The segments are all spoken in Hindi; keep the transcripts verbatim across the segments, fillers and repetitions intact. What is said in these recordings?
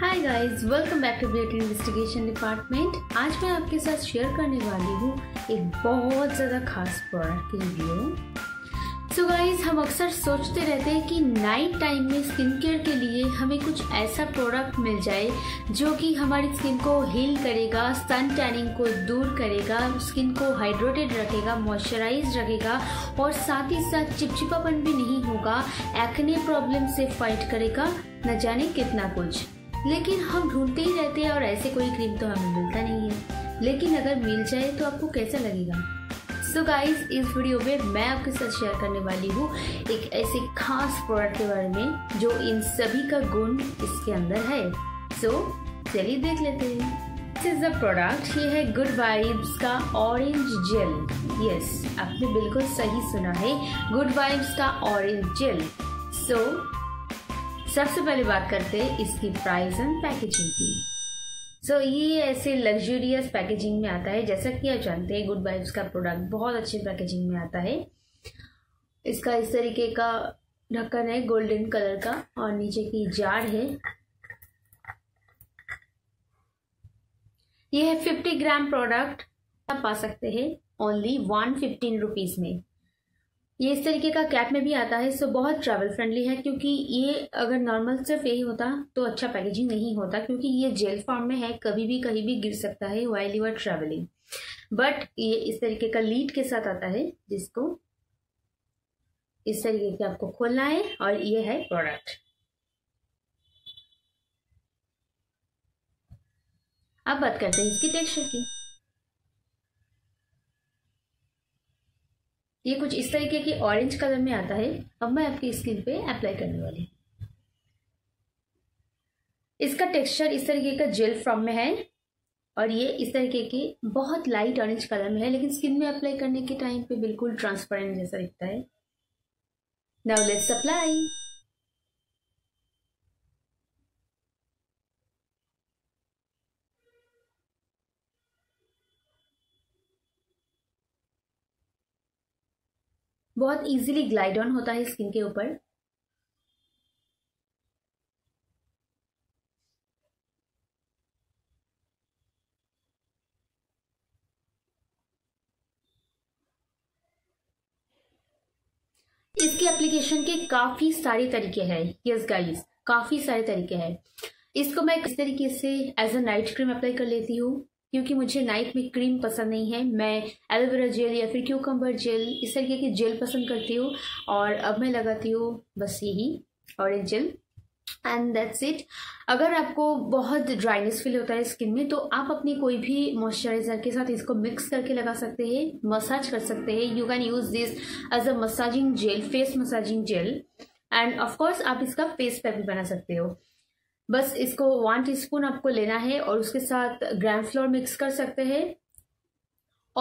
Hi guys, welcome back to beauty investigation department. आज मैं आपके साथ शेयर करने वाली हूँ एक बहुत ज़्यादा खास प्रोडक्ट के रिव्यू। सो गाइस, हम अक्सर सोचते रहते हैं कि नाइट टाइम में स्किन केयर के लिए हमें कुछ ऐसा प्रोडक्ट मिल जाए जो कि हमारी स्किन को हील करेगा, सन टैनिंग को दूर करेगा, स्किन को हाइड्रेटेड रखेगा, मॉइस्चराइज रखेगा और साथ ही साथ चिपचिपापन भी नहीं होगा, एक्ने प्रॉब्लम से फाइट करेगा, न जाने कितना कुछ। लेकिन हम ढूंढते ही रहते हैं और ऐसे कोई क्रीम तो हमें मिलता नहीं है। लेकिन अगर मिल जाए तो आपको कैसा लगेगा? सो गाइज, इस वीडियो में मैं आपके साथ शेयर करने वाली हूँ एक ऐसे खास प्रोडक्ट के बारे में जो इन सभी का गुण इसके अंदर है। सो so, चलिए देख लेते हैं। This is the product. ये है गुड वाइब्स का ऑरेंज जेल। यस, आपने बिल्कुल सही सुना है, गुड वाइब्स का ऑरेंज जेल। सो सबसे पहले बात करते हैं इसकी प्राइस एंड पैकेजिंग की। सो so, ये ऐसे लग्जूरियस पैकेजिंग में आता है। जैसा कि आप जानते हैं, गुड वाइब्स का प्रोडक्ट बहुत अच्छी पैकेजिंग में आता है। इसका इस तरीके का ढक्कन है गोल्डन कलर का और नीचे की जार है। ये है फिफ्टी ग्राम प्रोडक्ट। आप पा सकते हैं ओनली वन फिफ्टीन रुपीज में। ये इस तरीके का कैप में भी आता है। सो बहुत ट्रैवल फ्रेंडली है, क्योंकि ये अगर नॉर्मल सिर्फ यही होता तो अच्छा पैकेजिंग नहीं होता, क्योंकि ये जेल फॉर्म में है, कभी भी कहीं भी गिर सकता है while you are travelling. But ये इस तरीके का लीड के साथ आता है, जिसको इस तरीके के आपको खोलना है और ये है प्रोडक्ट। अब बात करते हैं इसकी टेक्सचर की। ये कुछ इस तरीके की ऑरेंज कलर में आता है। अब मैं आपकी स्किन पे अप्लाई करने वाली हूँ। इसका टेक्सचर इस तरीके का जेल फॉर्म में है और ये इस तरीके के बहुत लाइट ऑरेंज कलर में है, लेकिन स्किन में अप्लाई करने के टाइम पे बिल्कुल ट्रांसपेरेंट जैसा दिखता है। Now let's apply. बहुत इजीली ग्लाइड ऑन होता है स्किन के ऊपर। इसकी एप्लीकेशन के काफी सारे तरीके हैं। यस गाइस, काफी सारे तरीके हैं। इसको मैं किस तरीके से as a night cream apply कर लेती हूँ, क्योंकि मुझे नाइट में क्रीम पसंद नहीं है। मैं एलोवेरा जेल या फिर क्यूकम्बर जेल, इस तरीके की जेल पसंद करती हूँ। और अब मैं लगाती हूँ बस यही orange gel and that's it. अगर आपको बहुत ड्राइनेस फील होता है स्किन में, तो आप अपने कोई भी मॉइस्चराइजर के साथ इसको मिक्स करके लगा सकते हैं, मसाज कर सकते हैं। You can use this as a massaging gel, face massaging gel. And of course आप इसका फेस पैक भी बना सकते हो। बस इसको वन टीस्पून आपको लेना है और उसके साथ ग्राम फ्लोर मिक्स कर सकते हैं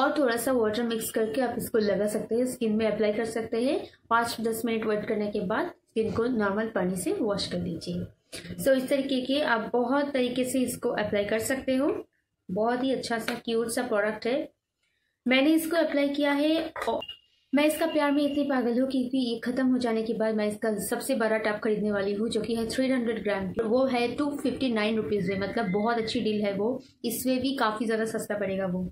और थोड़ा सा वाटर मिक्स करके आप इसको लगा सकते हैं, स्किन में अप्लाई कर सकते हैं। पाँच दस मिनट वेट करने के बाद स्किन को नॉर्मल पानी से वॉश कर लीजिए। सो इस तरीके के आप बहुत तरीके से इसको अप्लाई कर सकते हो। बहुत ही अच्छा सा क्यूट सा प्रोडक्ट है। मैंने इसको अप्लाई किया है और मैं इसका प्यार में इतनी पागल हूँ, क्योंकि ये खत्म हो जाने के बाद मैं इसका सबसे बड़ा टब खरीदने वाली हूँ, जो कि है तीन सौ ग्राम। वो है टू फिफ्टी नाइन रुपीज में, मतलब बहुत अच्छी डील है वो। इसमें भी काफ़ी ज़्यादा सस्ता पड़ेगा वो,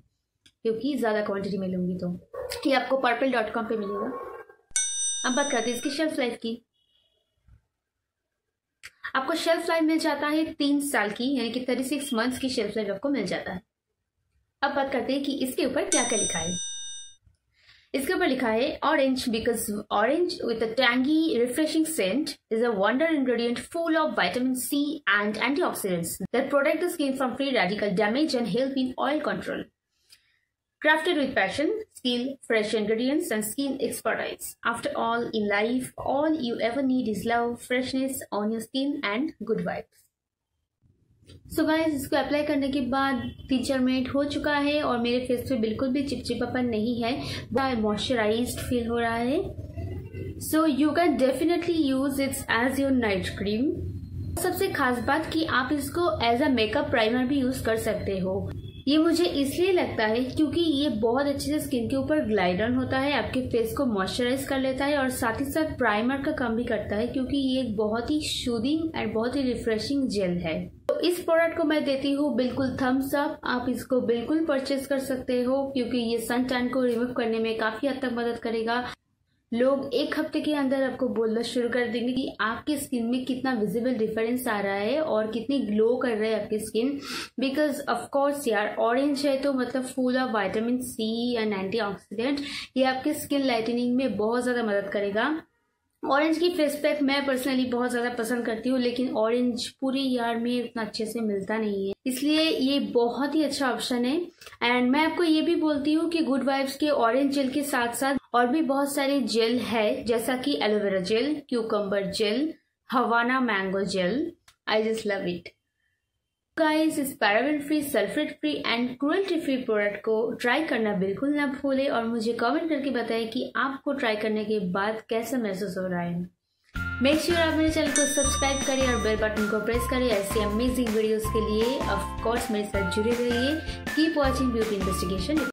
क्योंकि ज़्यादा क्वांटिटी में लूँगी। तो ये आपको पर्पल डॉट कॉम पर मिलेगा। अब बात करते हैं इसकी शेल्फ लाइफ की। आपको शेल्फ लाइफ मिल जाता है तीन साल की, यानी कि थर्टी सिक्स मंथ्स की शेल्फ लाइफ आपको मिल जाता है। अब बात करते हैं कि इसके ऊपर क्या क्या लिखा है। इसके ऊपर लिखा है orange because orange with a tangy refreshing scent is a wonder ingredient full of vitamin C and antioxidants that protect the skin from free radical damage and help in oil control. Crafted with passion, skill, fresh ingredients, and skin expertise. After all, in life, all you ever need is love, freshness on your skin, and good vibes. So guys, इसको अप्लाई करने के बाद तीन चार मिनट हो चुका है और मेरे फेस पे बिल्कुल भी चिपचिपापन नहीं है, बड़ा मॉइस्चराइज्ड फील हो रहा है। So you can definitely use its as your night cream. सबसे खास बात कि आप इसको एज अ मेकअप प्राइमर भी यूज कर सकते हो। ये मुझे इसलिए लगता है क्योंकि ये बहुत अच्छे से स्किन के ऊपर ग्लाइड ऑन होता है, आपके फेस को मॉइस्चराइज कर लेता है और साथ ही साथ प्राइमर का काम भी करता है, क्योंकि ये एक बहुत ही सूदिंग एंड बहुत ही रिफ्रेशिंग जेल है। तो इस प्रोडक्ट को मैं देती हूँ बिल्कुल थम्स अप। आप इसको बिल्कुल परचेज कर सकते हो क्योंकि ये सन टैन को रिमूव करने में काफी हद तक मदद करेगा। लोग एक हफ्ते के अंदर आपको बोलना शुरू कर देंगे कि आपकी स्किन में कितना विजिबल डिफरेंस आ रहा है और कितनी ग्लो कर रहा है आपकी स्किन। बिकॉज ऑफ कोर्स यार ऑरेंज है तो मतलब full of vitamin C and antioxidant, ये आपकी स्किन लाइटनिंग में बहुत ज्यादा मदद करेगा। ऑरेंज की फेस पैक मैं पर्सनली बहुत ज्यादा पसंद करती हूँ, लेकिन ऑरेंज पूरे यार में इतना अच्छे से मिलता नहीं है, इसलिए ये बहुत ही अच्छा ऑप्शन है। एंड मैं आपको ये भी बोलती हूँ कि गुड वाइब्स के ऑरेंज जेल के साथ साथ और भी बहुत सारे जेल है, जैसा कि aloe vera gel, cucumber gel, Havana mango gel. I just love it guys. इस paraben free, sulphate free and cruelty free product को ट्राई करना बिल्कुल ना भूलें और मुझे कमेंट करके बताएं कि आपको ट्राई करने के बाद कैसा महसूस हो रहा है। मेक श्योर आप मेरे चैनल को सब्सक्राइब करें और बेल बटन को प्रेस करें ऐसे अमेजिंग वीडियोस के लिए। ऑफ कोर्स मेरे साथ जुड़े रहिए। Keep watching beauty investigation.